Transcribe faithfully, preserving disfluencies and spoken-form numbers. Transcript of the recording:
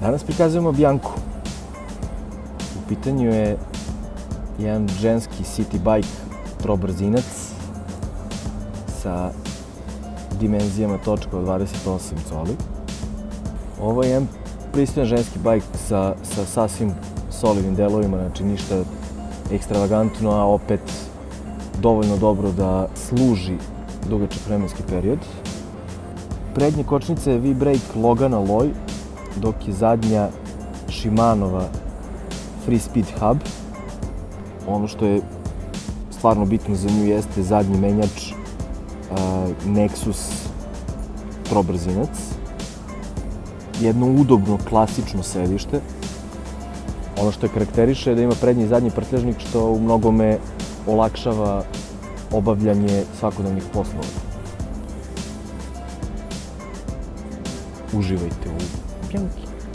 Danas prikazujemo Bianku. U pitanju je jedan ženski city bike trobrzinac sa dimenzijama točka od dvadeset osam coli. Ovo je jedan pristojan ženski bike sa, sa sasvim solidnim delovima, znači ništa ekstravagantno, a opet dovoljno dobro da služi dugačak vremenski period. Prednje kočnice je V-brake Logan Alloy, dok je zadnja Shimanova Freespeed Hub. Ono što je stvarno bitno za nju jeste zadnji menjač Nexus trobrzinac. Jedno udobno, klasično sedište. Ono što je karakteriše je da ima prednji i zadnji prtljažnik, što u mnogome olakšava obavljanje svakodnevnih poslova. Uživajte u Bianki.